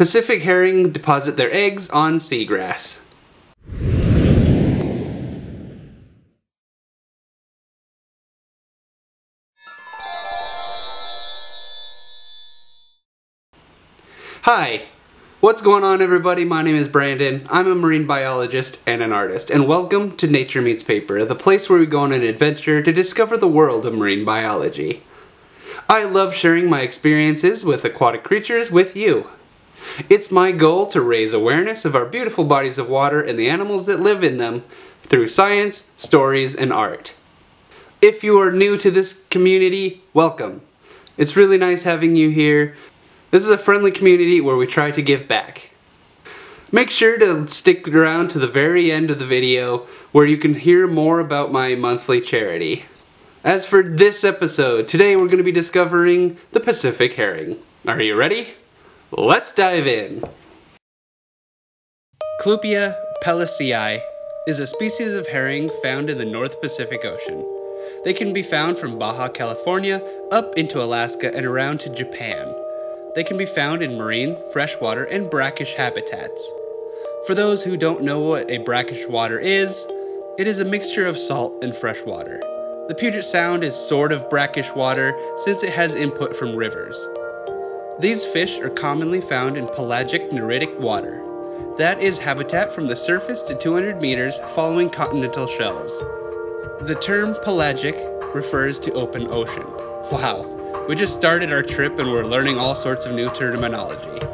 Pacific herring deposit their eggs on seagrass. Hi! What's going on, everybody? My name is Brandon. I'm a marine biologist and an artist, and welcome to Nature Meets Paper, the place where we go on an adventure to discover the world of marine biology. I love sharing my experiences with aquatic creatures with you. It's my goal to raise awareness of our beautiful bodies of water and the animals that live in them through science, stories, and art. If you are new to this community, welcome. It's really nice having you here. This is a friendly community where we try to give back. Make sure to stick around to the very end of the video where you can hear more about my monthly charity. As for this episode, today we're going to be discovering the Pacific herring. Are you ready? Let's dive in! Clupea pallasii is a species of herring found in the North Pacific Ocean. They can be found from Baja California up into Alaska and around to Japan. They can be found in marine, freshwater, and brackish habitats. For those who don't know what a brackish water is, it is a mixture of salt and fresh water. The Puget Sound is sort of brackish water since it has input from rivers. These fish are commonly found in pelagic neritic water. That is habitat from the surface to 200 meters following continental shelves. The term pelagic refers to open ocean. Wow. We just started our trip and we're learning all sorts of new terminology.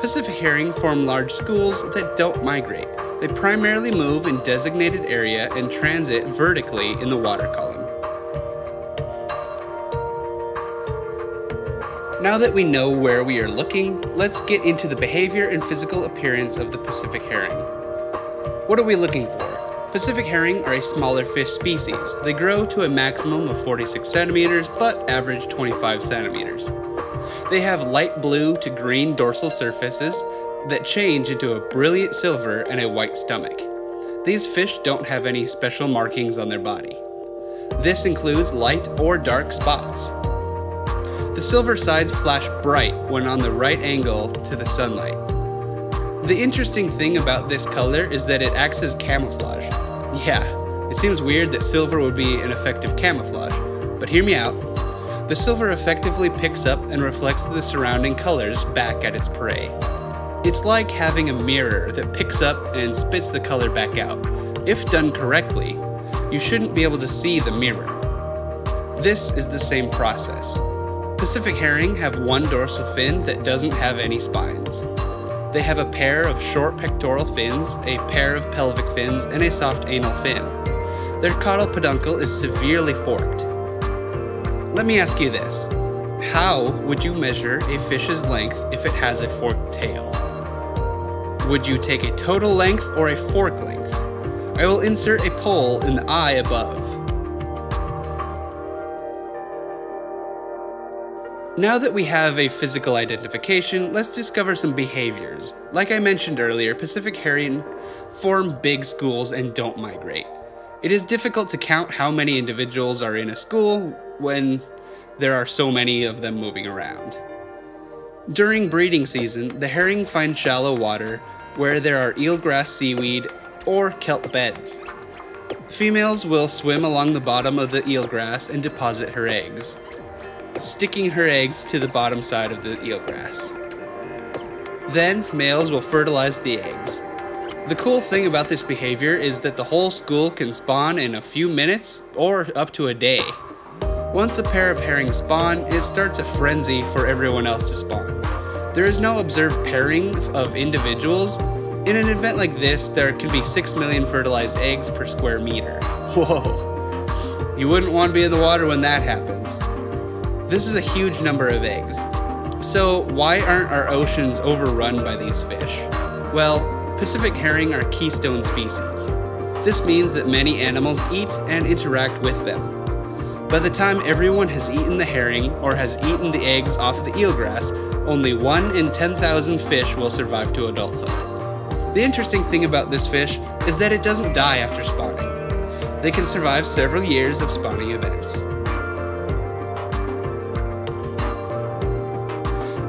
Pacific herring form large schools that don't migrate. They primarily move in designated area and transit vertically in the water column. Now that we know where we are looking, let's get into the behavior and physical appearance of the Pacific herring. What are we looking for? Pacific herring are a smaller fish species. They grow to a maximum of 46 centimeters, but average 25 centimeters. They have light blue to green dorsal surfaces that change into a brilliant silver and a white stomach. These fish don't have any special markings on their body. This includes light or dark spots. The silver sides flash bright when on the right angle to the sunlight. The interesting thing about this color is that it acts as camouflage. Yeah, it seems weird that silver would be an effective camouflage, but hear me out. The silver effectively picks up and reflects the surrounding colors back at its prey. It's like having a mirror that picks up and spits the color back out. If done correctly, you shouldn't be able to see the mirror. This is the same process. Pacific herring have one dorsal fin that doesn't have any spines. They have a pair of short pectoral fins, a pair of pelvic fins, and a soft anal fin. Their caudal peduncle is severely forked. Let me ask you this. How would you measure a fish's length if it has a forked tail? Would you take a total length or a fork length? I will insert a poll in the eye above. Now that we have a physical identification, let's discover some behaviors. Like I mentioned earlier, Pacific herring form big schools and don't migrate. It is difficult to count how many individuals are in a school when there are so many of them moving around. During breeding season, the herring find shallow water where there are eelgrass seaweed or kelp beds. Females will swim along the bottom of the eelgrass and deposit her eggs, sticking her eggs to the bottom side of the eelgrass. Then, males will fertilize the eggs. The cool thing about this behavior is that the whole school can spawn in a few minutes or up to a day. Once a pair of herring spawn, it starts a frenzy for everyone else to spawn. There is no observed pairing of individuals. In an event like this, there can be 6 million fertilized eggs per square meter. Whoa! You wouldn't want to be in the water when that happens. This is a huge number of eggs. So why aren't our oceans overrun by these fish? Well, Pacific herring are keystone species. This means that many animals eat and interact with them. By the time everyone has eaten the herring or has eaten the eggs off the eelgrass, only 1 in 10,000 fish will survive to adulthood. The interesting thing about this fish is that it doesn't die after spawning. They can survive several years of spawning events.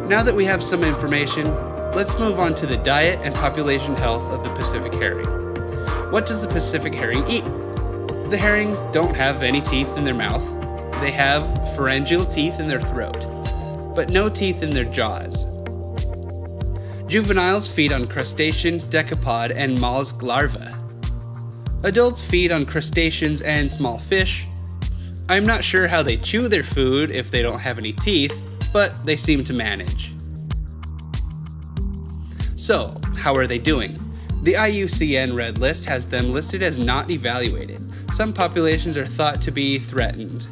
Now that we have some information, let's move on to the diet and population health of the Pacific herring. What does the Pacific herring eat? The herring don't have any teeth in their mouth. They have pharyngeal teeth in their throat, but no teeth in their jaws. Juveniles feed on crustacean, decapod, and mollusk larvae. Adults feed on crustaceans and small fish. I'm not sure how they chew their food if they don't have any teeth, but they seem to manage. So, how are they doing? The IUCN Red List has them listed as not evaluated. Some populations are thought to be threatened,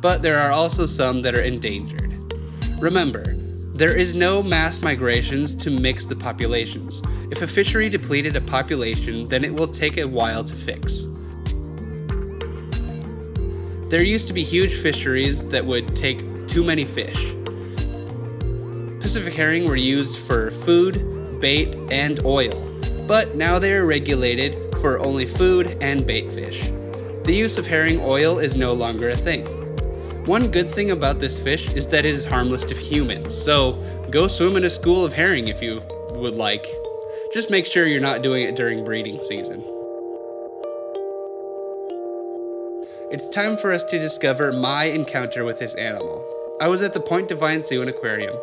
but there are also some that are endangered. Remember, there is no mass migrations to mix the populations. If a fishery depleted a population, then it will take a while to fix. There used to be huge fisheries that would take too many fish. Pacific herring were used for food, bait, and oil, but now they are regulated for only food and bait fish. The use of herring oil is no longer a thing. One good thing about this fish is that it is harmless to humans, so go swim in a school of herring if you would like. Just make sure you're not doing it during breeding season. It's time for us to discover my encounter with this animal. I was at the Point Defiance Zoo and Aquarium.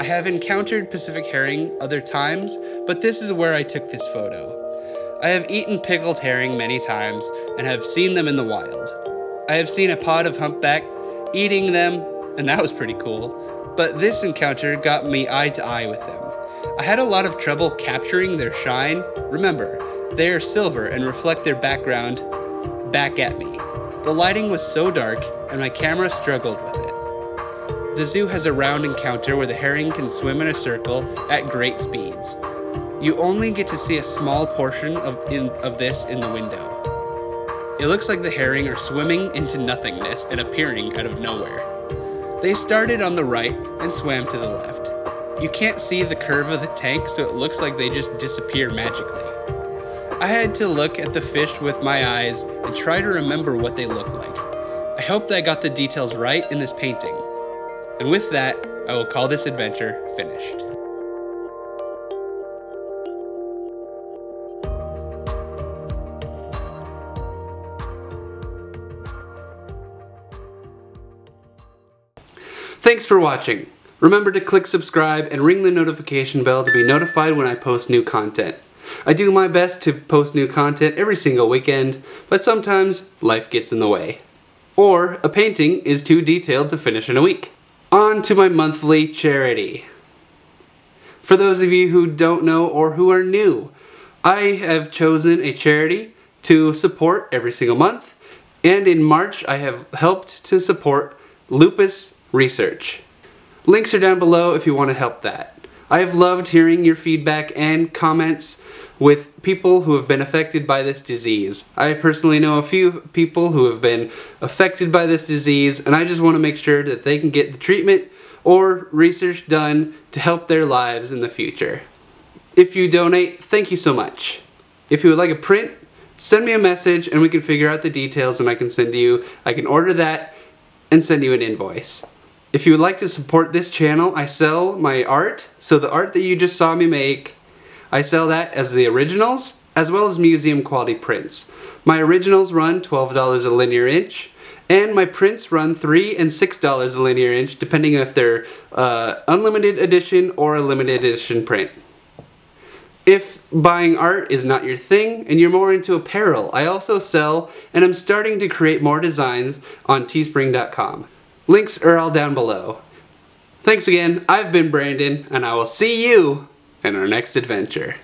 I have encountered Pacific herring other times, but this is where I took this photo. I have eaten pickled herring many times and have seen them in the wild. I have seen a pod of humpback eating them, and that was pretty cool, but this encounter got me eye to eye with them. I had a lot of trouble capturing their shine. Remember, they are silver and reflect their background back at me. The lighting was so dark and my camera struggled with it. The zoo has a round encounter where the herring can swim in a circle at great speeds. You only get to see a small portion of this in the window. It looks like the herring are swimming into nothingness and appearing out of nowhere. They started on the right and swam to the left. You can't see the curve of the tank, so it looks like they just disappear magically. I had to look at the fish with my eyes and try to remember what they look like. I hope that I got the details right in this painting. And with that, I will call this adventure finished. Thanks for watching. Remember to click subscribe and ring the notification bell to be notified when I post new content. I do my best to post new content every single weekend, but sometimes life gets in the way. Or a painting is too detailed to finish in a week. On to my monthly charity. For those of you who don't know or who are new, I have chosen a charity to support every single month, and in March I have helped to support Lupus Research. Links are down below if you want to help that. I have loved hearing your feedback and comments with people who have been affected by this disease. I personally know a few people who have been affected by this disease, and I just want to make sure that they can get the treatment or research done to help their lives in the future. If you donate, thank you so much. If you would like a print, send me a message and we can figure out the details, and I can order that and send you an invoice. If you would like to support this channel, I sell my art, so the art that you just saw me make, I sell that as the originals, as well as museum quality prints. My originals run $12 a linear inch, and my prints run $3 and $6 a linear inch, depending on if they're unlimited edition or a limited edition print. If buying art is not your thing and you're more into apparel, I also sell, and I'm starting to create more designs on teespring.com. Links are all down below. Thanks again, I've been Brandon, and I will see you in our next adventure.